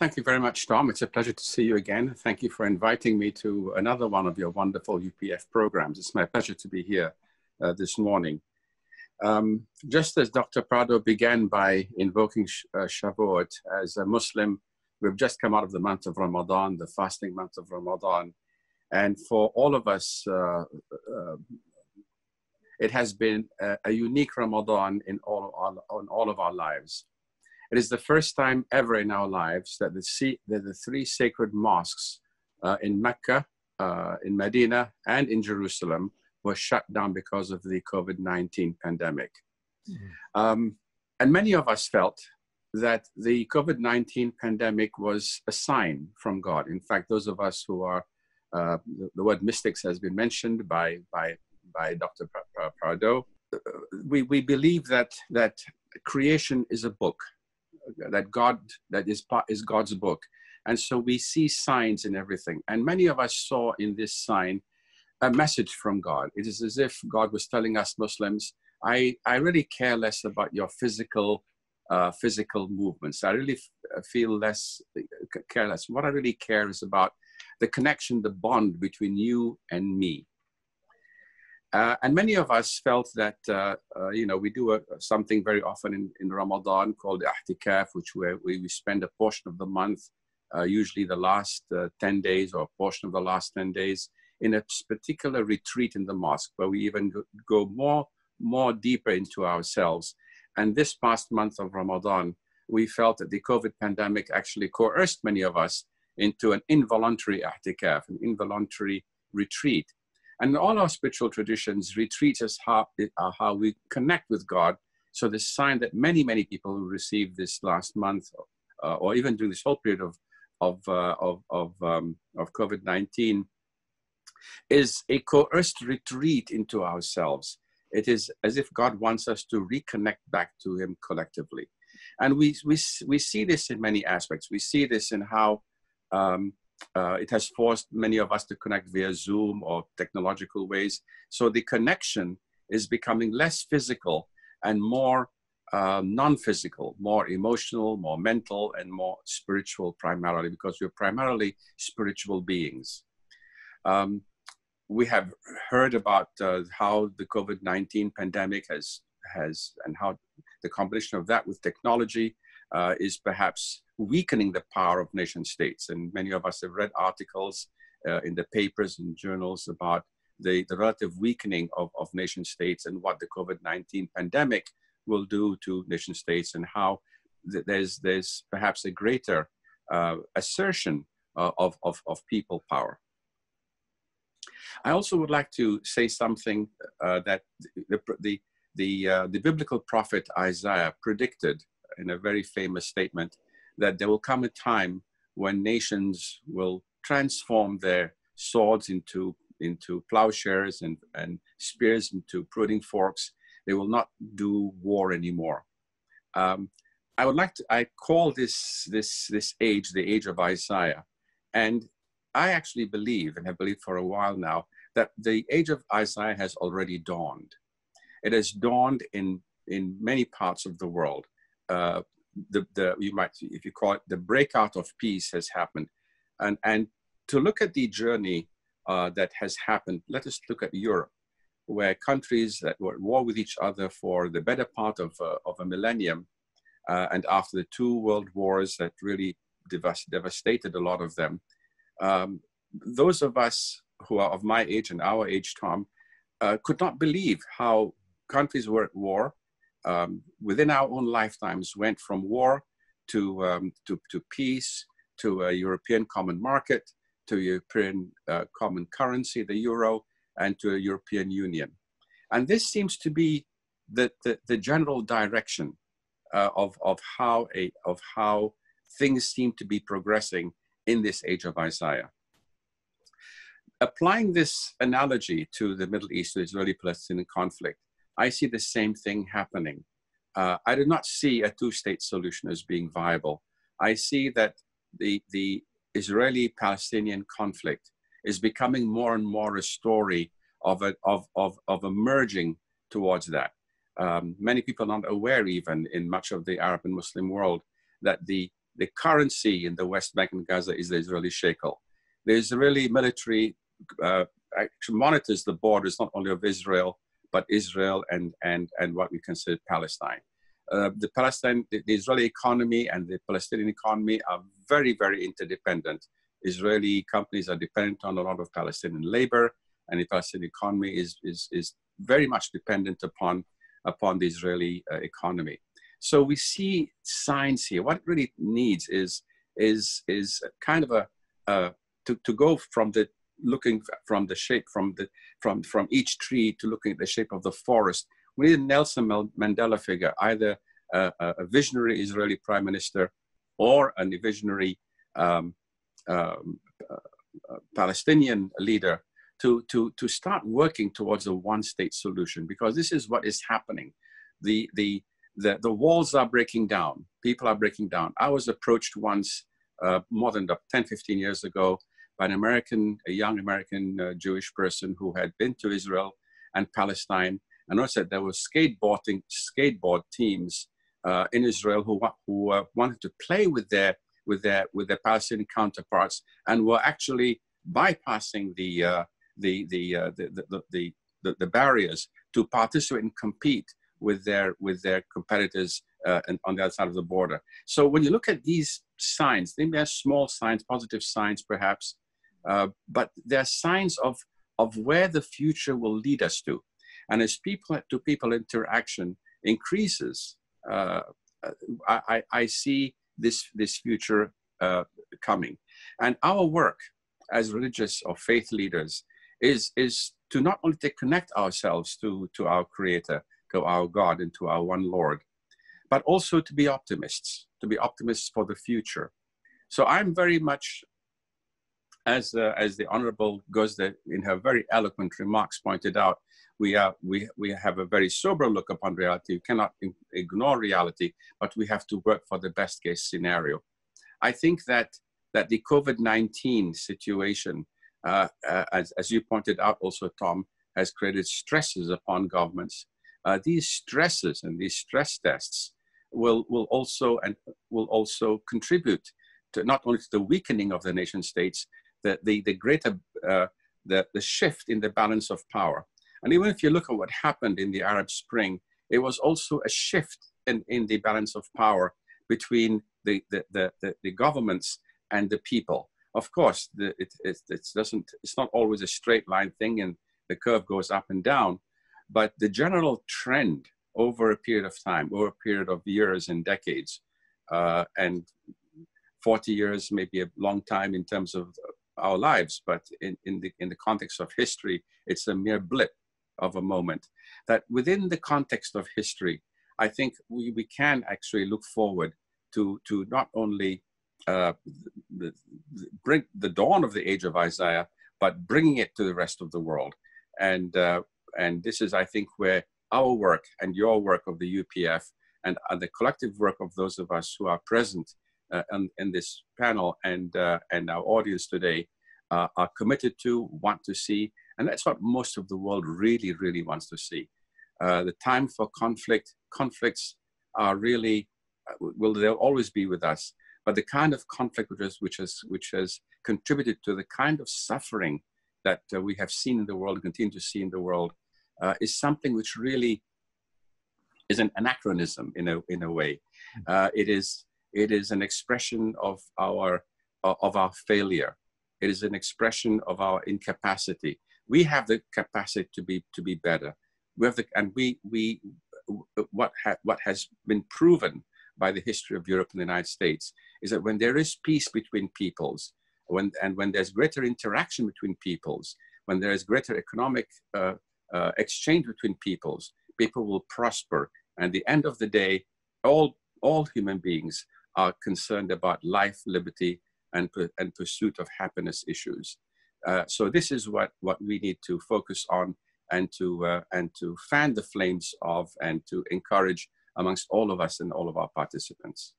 Thank you very much, Tom. It's a pleasure to see you again. Thank you for inviting me to another one of your wonderful UPF programs. It's my pleasure to be here this morning. Just as Dr. Prado began by invoking Shavuot, as a Muslim, we've just come out of the month of Ramadan, the fasting month of Ramadan. And for all of us, it has been a unique Ramadan in all of our lives. It is the first time ever in our lives that the three sacred mosques in Mecca, in Medina, and in Jerusalem were shut down because of the COVID-19 pandemic. Mm-hmm. And many of us felt that the COVID-19 pandemic was a sign from God. In fact, those of us who are, the word mystics has been mentioned by Dr. Prado. We believe that creation is a book. That is God's book. And so we see signs in everything. And many of us saw in this sign a message from God. It is as if God was telling us Muslims, I really care less about your physical movements. I really feel careless. What I really care is about the connection, the bond between you and me. And many of us felt that, you know, we do something very often in Ramadan called i'tikaf, which we spend a portion of the month, usually the last 10 days or a portion of the last 10 days, in a particular retreat in the mosque where we even go more deeper into ourselves. And this past month of Ramadan, we felt that the COVID pandemic actually coerced many of us into an involuntary i'tikaf, an involuntary retreat. And all our spiritual traditions, retreats are how we connect with God. So the sign that many people who received this last month, or even during this whole period of COVID-19, is a coerced retreat into ourselves. It is as if God wants us to reconnect back to Him collectively. And we see this in many aspects. We see this in how it has forced many of us to connect via Zoom or technological ways. So the connection is becoming less physical and more non-physical, more emotional, more mental, and more spiritual primarily, because we're primarily spiritual beings. We have heard about how the COVID-19 pandemic and how the combination of that with technology is perhaps weakening the power of nation states. And many of us have read articles in the papers and journals about the relative weakening of nation states and what the COVID-19 pandemic will do to nation states, and how there's perhaps a greater assertion of people power. I also would like to say something that the biblical prophet Isaiah predicted in a very famous statement, that there will come a time when nations will transform their swords into plowshares and spears into pruning forks. They will not do war anymore. I call this age the age of Isaiah. And I actually believe, and have believed for a while now, that the age of Isaiah has already dawned. It has dawned in many parts of the world. If you call it, the breakout of peace has happened. And to look at the journey that has happened, let us look at Europe, where countries that were at war with each other for the better part of a millennium, and after the two world wars that really devastated a lot of them, those of us who are of my age and our age, Tom, could not believe how countries were at war, within our own lifetimes, went from war to peace, to a European common market, to European common currency, the euro, and to a European Union. And this seems to be the general direction of how things seem to be progressing in this age of Isaiah. Applying this analogy to the Middle East, the Israeli-Palestinian conflict, I see the same thing happening. I do not see a two-state solution as being viable. I see that the Israeli-Palestinian conflict is becoming more and more a story of a merging towards that. Many people are not aware, even in much of the Arab and Muslim world, that the The currency in the West Bank and Gaza is the Israeli shekel. The Israeli military actually monitors the borders not only of Israel, but Israel and what we consider Palestine. The Israeli economy and the Palestinian economy are very, very interdependent. Israeli companies are dependent on a lot of Palestinian labor, and the Palestinian economy is very much dependent upon the Israeli economy. So we see signs here. What it really needs is kind of to go from the looking from the shape from each tree to looking at the shape of the forest. We need a Nelson Mandela figure, either a visionary Israeli prime minister or a visionary Palestinian leader to start working towards a one-state solution, because this is what is happening. The walls are breaking down. People are breaking down. I was approached once more than 10, 15 years ago by an American, a young American Jewish person who had been to Israel and Palestine, and also there were skateboard teams in Israel who wanted to play with their Palestinian counterparts, and were actually bypassing the barriers to participate and compete with their competitors and on the other side of the border. So when you look at these signs, they may have small signs, positive signs perhaps, but they're signs of where the future will lead us to. And as people-to-people interaction increases, I see this future coming. And our work as religious or faith leaders is to not only to connect ourselves to our Creator, to our God, and to our one Lord, but also to be optimists for the future. So I'm very much, as the Honorable Gozda in her very eloquent remarks pointed out, we have a very sober look upon reality. We cannot ignore reality, but we have to work for the best case scenario. I think that the COVID-19 situation, as you pointed out also, Tom, has created stresses upon governments. These stresses and these stress tests will also contribute to not only to the weakening of the nation states, the greater the shift in the balance of power. And even if you look at what happened in the Arab Spring, it was also a shift in the balance of power between the governments and the people. Of course, it's not always a straight line thing, and the curve goes up and down. But the general trend over a period of time, over a period of years and decades, and 40 years may be a long time in terms of our lives, but in the context of history, it's a mere blip of a moment. That within the context of history, I think we can actually look forward to not only bring the dawn of the age of Isaiah, but bringing it to the rest of the world. And this is, I think, where our work and your work of the UPF and the collective work of those of us who are present in this panel and our audience today are committed to, want to see, and that's what most of the world really, really wants to see. The time for conflicts are really, they'll always be with us, but the kind of conflict which has contributed to the kind of suffering that we have seen in the world, continue to see in the world, is something which really is an anachronism in a way. It is an expression of our failure. It is an expression of our incapacity. We have the capacity to be better. We have what has been proven by the history of Europe and the United States is that when there is peace between peoples, when there's greater interaction between peoples, when there is greater economic exchange between peoples, people will prosper. And at the end of the day, all human beings are concerned about life, liberty, and pursuit of happiness issues. So this is what we need to focus on and to fan the flames of and to encourage amongst all of us and all of our participants.